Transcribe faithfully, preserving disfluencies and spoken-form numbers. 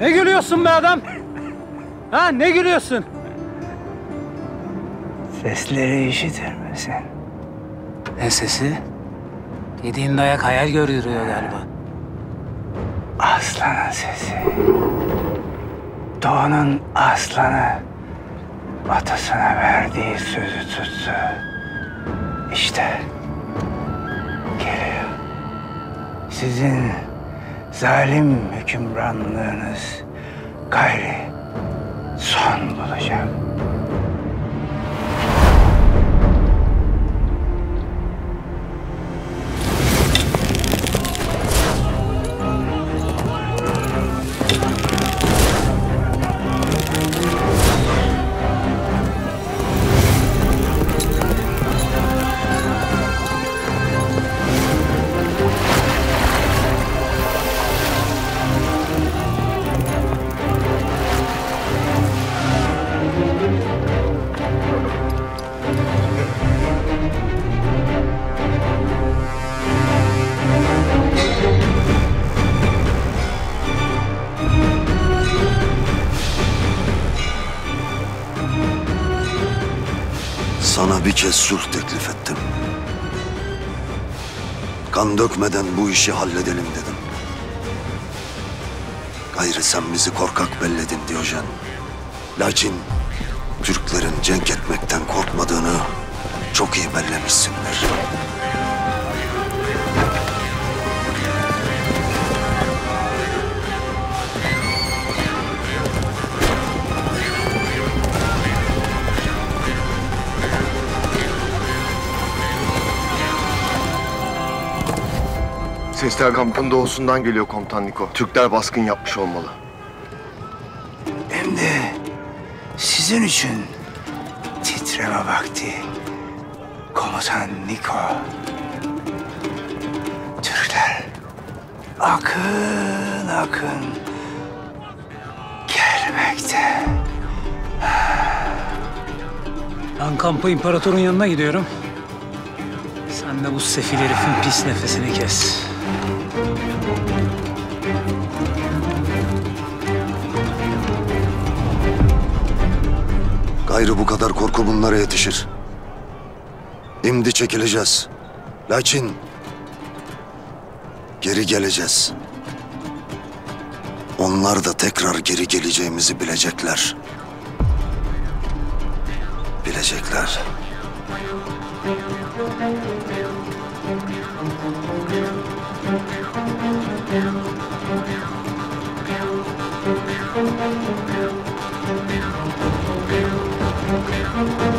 Ne gülüyorsun be adam? Ha, ne gülüyorsun? Sesleri işitir misin? Ne sesi? Yediğin dayak hayal gördürüyor galiba. Aslanın sesi. Doğunun aslanı atasına verdiği sözü tuttu. İşte geliyor. Sizin zalim hükümranlığınız gayri son bulacak. Sana bir kez sulh teklif ettim. Kan dökmeden bu işi halledelim dedim. Gayrı sen bizi korkak belledin Diyojen. Lakin Türklerin cenk etmekten korkmadığını çok iyi bellemişsindir. Sesler kampın doğusundan geliyor komutan Niko. Türkler baskın yapmış olmalı. Hem de sizin için titreme vakti komutan Niko. Türkler akın akın gelmekte. Ben kampa imparatorun yanına gidiyorum. Sen de bu sefil herifin pis nefesini kes. Gayrı bu kadar korku bunlara yetişir. Şimdi çekileceğiz. Lakin geri geleceğiz. Onlar da tekrar geri geleceğimizi bilecekler. Bilecekler. Thank you.